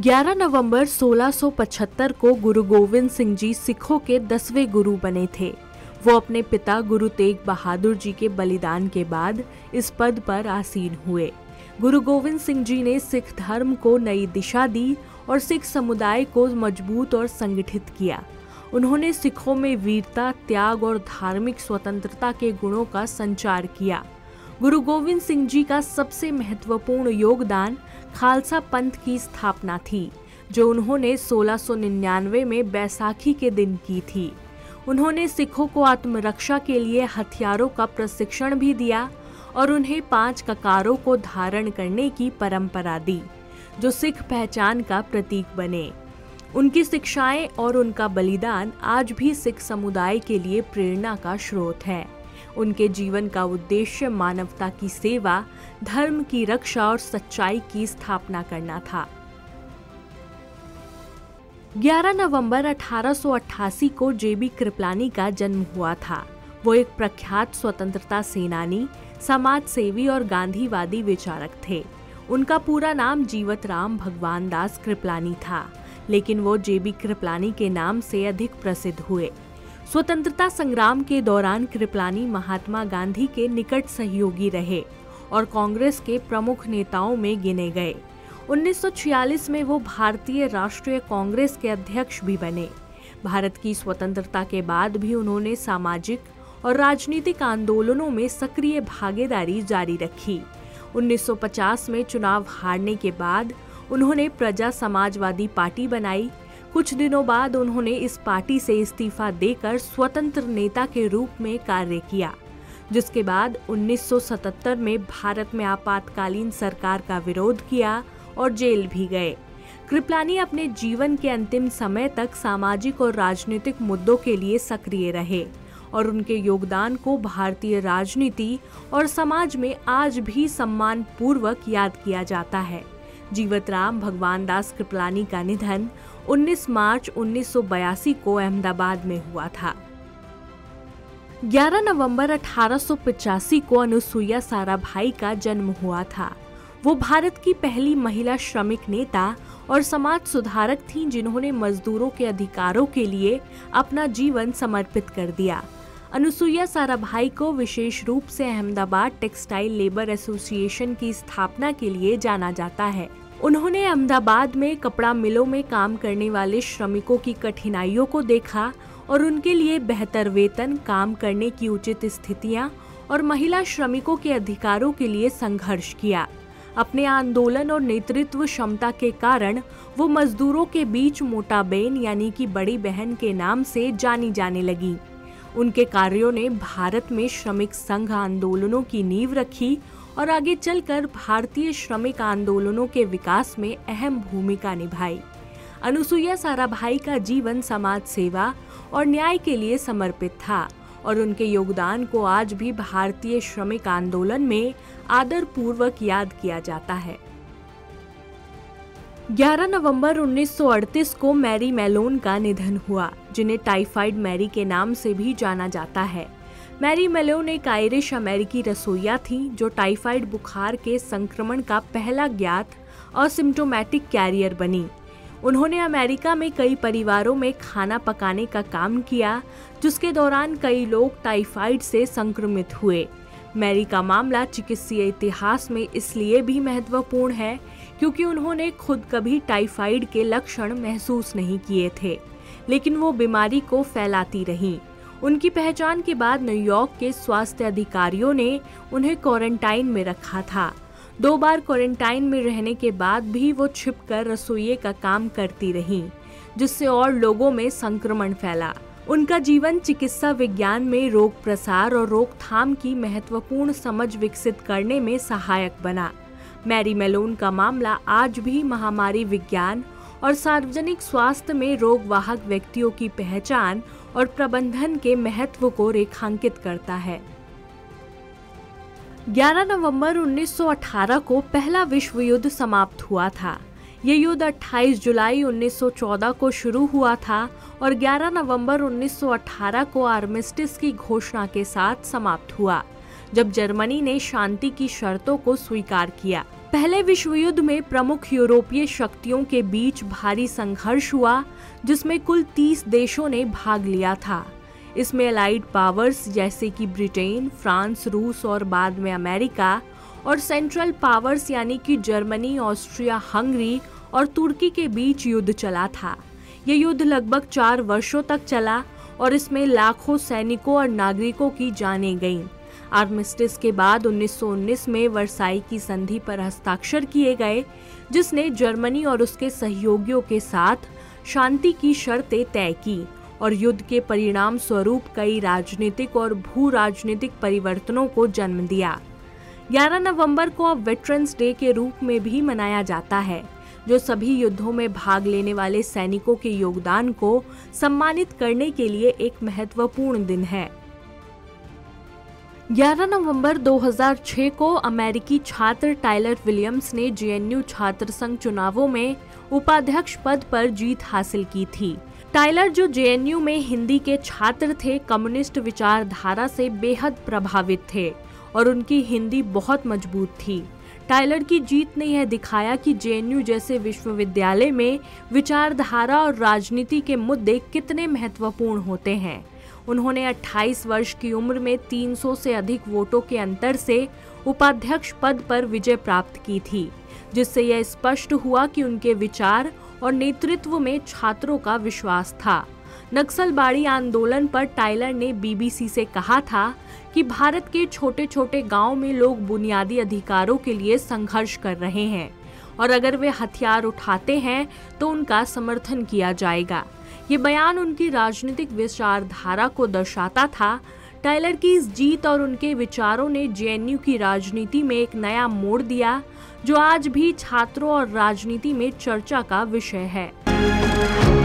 11 नवंबर 1675 को गुरु गोविंद सिंह जी सिखों के 10वें गुरु बने थे। वो अपने पिता गुरु तेग बहादुर जी के बलिदान के बाद इस पद पर आसीन हुए। गुरु गोविंद सिंह जी ने सिख धर्म को नई दिशा दी और सिख समुदाय को मजबूत और संगठित किया। उन्होंने सिखों में वीरता, त्याग और धार्मिक स्वतंत्रता के गुणों का संचार किया। गुरु गोविंद सिंह जी का सबसे महत्वपूर्ण योगदान खालसा पंथ की स्थापना थी, जो उन्होंने 1699 में बैसाखी के दिन की थी। उन्होंने सिखों को आत्मरक्षा के लिए हथियारों का प्रशिक्षण भी दिया और उन्हें 5 ककारों को धारण करने की परंपरा दी, जो सिख पहचान का प्रतीक बने। उनकी शिक्षाएं और उनका बलिदान आज भी सिख समुदाय के लिए प्रेरणा का स्रोत है। उनके जीवन का उद्देश्य मानवता की सेवा, धर्म की रक्षा और सच्चाई की स्थापना करना था। 11 नवंबर 1888 को जे.बी. कृपलानी का जन्म हुआ था। वो एक प्रख्यात स्वतंत्रता सेनानी, समाज सेवी और गांधीवादी विचारक थे। उनका पूरा नाम जीवत राम भगवान दास कृपलानी था, लेकिन वो जे.बी. कृपलानी के नाम से अधिक प्रसिद्ध हुए। स्वतंत्रता संग्राम के दौरान कृपलानी महात्मा गांधी के निकट सहयोगी रहे और कांग्रेस के प्रमुख नेताओं में गिने गए। 1946 में वो भारतीय राष्ट्रीय कांग्रेस के अध्यक्ष भी बने। भारत की स्वतंत्रता के बाद भी उन्होंने सामाजिक और राजनीतिक आंदोलनों में सक्रिय भागीदारी जारी रखी। 1950 में चुनाव हारने के बाद उन्होंने प्रजा समाजवादी पार्टी बनाई। कुछ दिनों बाद उन्होंने इस पार्टी से इस्तीफा देकर स्वतंत्र नेता के रूप में कार्य किया, जिसके बाद 1977 में भारत में आपातकालीन सरकार का विरोध किया और जेल भी गए। कृपलानी अपने जीवन के अंतिम समय तक सामाजिक और राजनीतिक मुद्दों के लिए सक्रिय रहे और उनके योगदान को भारतीय राजनीति और समाज में आज भी सम्मान पूर्वक याद किया जाता है। जीवतराम भगवान दास कृपलानी का निधन 19 मार्च 1982 को अहमदाबाद में हुआ था। 11 नवंबर 1885 को अनसूया साराभाई का जन्म हुआ था। वो भारत की पहली महिला श्रमिक नेता और समाज सुधारक थीं, जिन्होंने मजदूरों के अधिकारों के लिए अपना जीवन समर्पित कर दिया। अनसूया साराभाई को विशेष रूप से अहमदाबाद टेक्सटाइल लेबर एसोसिएशन की स्थापना के लिए जाना जाता है। उन्होंने अहमदाबाद में कपड़ा मिलों में काम करने वाले श्रमिकों की कठिनाइयों को देखा और उनके लिए बेहतर वेतन, काम करने की उचित स्थितियां और महिला श्रमिकों के अधिकारों के लिए संघर्ष किया। अपने आंदोलन और नेतृत्व क्षमता के कारण वो मजदूरों के बीच मोटा बहन यानी कि बड़ी बहन के नाम से जानी जाने लगी। उनके कार्यों ने भारत में श्रमिक संघ आंदोलनों की नींव रखी और आगे चलकर भारतीय श्रमिक आंदोलनों के विकास में अहम भूमिका निभाई। अनसूया साराभाई का जीवन समाज सेवा और न्याय के लिए समर्पित था और उनके योगदान को आज भी भारतीय श्रमिक आंदोलन में आदरपूर्वक याद किया जाता है। 11 नवंबर 1938 को मैरी मेलोन का निधन हुआ, जिन्हें टाइफाइड मैरी के नाम से भी जाना जाता है। मैरी मेलोन एक आयरिश अमेरिकी रसोइया थीं, जो टाइफाइड बुखार के संक्रमण का पहला ज्ञात असिम्टोमेटिक कैरियर बनी। उन्होंने अमेरिका में कई परिवारों में खाना पकाने का काम किया, जिसके दौरान कई लोग टाइफाइड से संक्रमित हुए। मैरी का मामला चिकित्सीय इतिहास में इसलिए भी महत्वपूर्ण है क्योंकि उन्होंने खुद कभी टाइफाइड के लक्षण महसूस नहीं किए थे, लेकिन वो बीमारी को फैलाती रहीं। उनकी पहचान के बाद न्यूयॉर्क के स्वास्थ्य अधिकारियों ने उन्हें क्वारंटाइन में रखा था। 2 बार क्वारंटाइन में रहने के बाद भी वो छिपकर रसोइये का काम करती रहीं, जिससे और लोगों में संक्रमण फैला। उनका जीवन चिकित्सा विज्ञान में रोग प्रसार और रोकथाम की महत्वपूर्ण समझ विकसित करने में सहायक बना। मैरी मेलोन का मामला आज भी महामारी विज्ञान और सार्वजनिक स्वास्थ्य में रोगवाहक व्यक्तियों की पहचान और प्रबंधन के महत्व को रेखांकित करता है। 11 नवंबर 1918 को पहला विश्व युद्ध समाप्त हुआ था। ये युद्ध 28 जुलाई 1914 को शुरू हुआ था और 11 नवंबर 1918 को आर्मिस्टिस की घोषणा के साथ समाप्त हुआ, जब जर्मनी ने शांति की शर्तों को स्वीकार किया। पहले विश्व युद्ध में प्रमुख यूरोपीय शक्तियों के बीच भारी संघर्ष हुआ, जिसमें कुल 30 देशों ने भाग लिया था। इसमें अलाइड पावर्स जैसे कि ब्रिटेन, फ्रांस, रूस और बाद में अमेरिका और सेंट्रल पावर्स यानी कि जर्मनी, ऑस्ट्रिया, हंगरी और तुर्की के बीच युद्ध चला था। ये युद्ध लगभग 4 वर्षों तक चला और इसमें लाखों सैनिकों और नागरिकों की जानें गईं। आर्मिस्टिस के बाद 1919 में वर्साय की संधि पर हस्ताक्षर किए गए, जिसने जर्मनी और उसके सहयोगियों के साथ शांति की शर्तें तय की और युद्ध के परिणाम स्वरूप कई राजनीतिक और भू राजनीतिक परिवर्तनों को जन्म दिया। 11 नवंबर को अब वेटरन्स डे के रूप में भी मनाया जाता है, जो सभी युद्धों में भाग लेने वाले सैनिकों के योगदान को सम्मानित करने के लिए एक महत्वपूर्ण दिन है। 11 नवंबर 2006 को अमेरिकी छात्र टायलर विलियम्स ने जेएनयू छात्र संघ चुनावों में उपाध्यक्ष पद पर जीत हासिल की थी। टायलर, जो जेएनयू में हिंदी के छात्र थे, कम्युनिस्ट विचारधारा से बेहद प्रभावित थे और उनकी हिंदी बहुत मजबूत थी। टायलर की जीत ने यह दिखाया कि जेएनयू जैसे विश्वविद्यालय में विचारधारा और राजनीति के मुद्दे कितने महत्वपूर्ण होते हैं। उन्होंने 28 वर्ष की उम्र में 300 से अधिक वोटों के अंतर से उपाध्यक्ष पद पर विजय प्राप्त की थी, जिससे यह स्पष्ट हुआ कि उनके विचार और नेतृत्व में छात्रों का विश्वास था। नक्सलबाड़ी आंदोलन पर टायलर ने बीबीसी से कहा था कि भारत के छोटे छोटे गांव में लोग बुनियादी अधिकारों के लिए संघर्ष कर रहे हैं और अगर वे हथियार उठाते हैं तो उनका समर्थन किया जाएगा। ये बयान उनकी राजनीतिक विचारधारा को दर्शाता था। टायलर की इस जीत और उनके विचारों ने जेएनयू की राजनीति में एक नया मोड़ दिया, जो आज भी छात्रों और राजनीति में चर्चा का विषय है।